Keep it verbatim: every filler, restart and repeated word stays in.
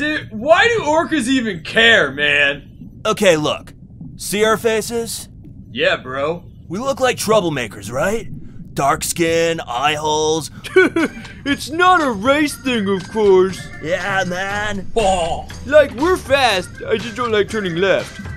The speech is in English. Dude, why do orcas even care, man? Okay, look. See our faces? Yeah, bro. We look like troublemakers, right? Dark skin, eye holes. It's not a race thing, of course. Yeah, man. Oh. Like, we're fast. I just don't like turning left.